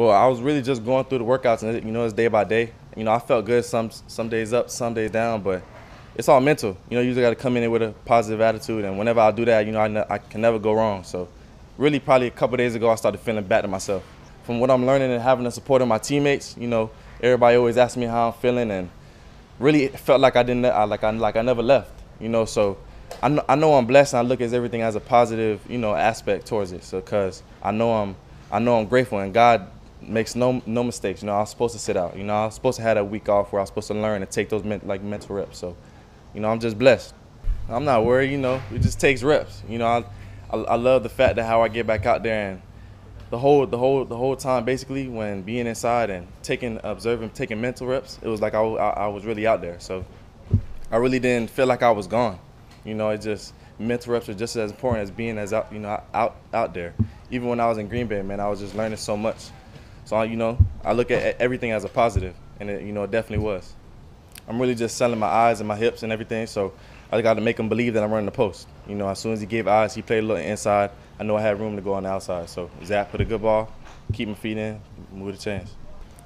Well, I was really just going through the workouts, and it's day by day. I felt good some days up, some days down, but it's all mental. You just got to come in with a positive attitude, and whenever I do that, I can never go wrong. So really probably a couple days ago I started feeling back to myself. From what I'm learning and having the support of my teammates, everybody always asks me how I'm feeling, and really it felt like I never left, so I know I'm blessed, and I look at everything as a positive, aspect towards it. So because I know I'm grateful, and God makes no mistakes. I was supposed to sit out. I was supposed to have that week off where I was supposed to learn and take those mental reps. So, I'm just blessed. I'm not worried. It just takes reps. I love the fact that how I get back out there, and the whole time basically when being inside and observing, taking mental reps, it was like I was really out there. So I really didn't feel like I was gone. It just mental reps are just as important as being as out, out there. Even when I was in Green Bay, man, I was just learning so much. So, I look at everything as a positive, and it, it definitely was. I'm really just selling my eyes and my hips and everything, so I got to make him believe that I'm running the post. As soon as he gave eyes, he played a little inside. I know I had room to go on the outside. So, Zach put a good ball, keep my feet in, move the chains.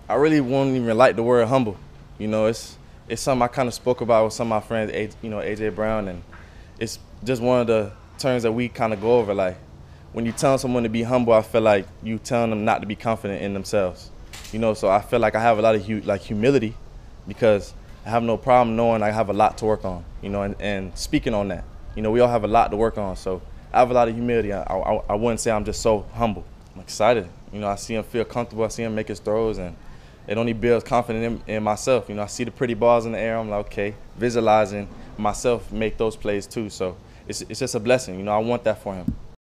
I really won't even like the word humble. It's something I kind of spoke about with some of my friends, A.J. Brown, and it's just one of the terms that we kind of go over, like, when you tell someone to be humble, I feel like you telling them not to be confident in themselves. So I feel like I have a lot of humility, because I have no problem knowing I have a lot to work on, and speaking on that. We all have a lot to work on, so I have a lot of humility. I wouldn't say I'm just so humble. I'm excited. I see him feel comfortable. I see him make his throws, and it only builds confidence in myself. I see the pretty balls in the air. I'm like, okay, visualizing myself make those plays too. So it's just a blessing. I want that for him.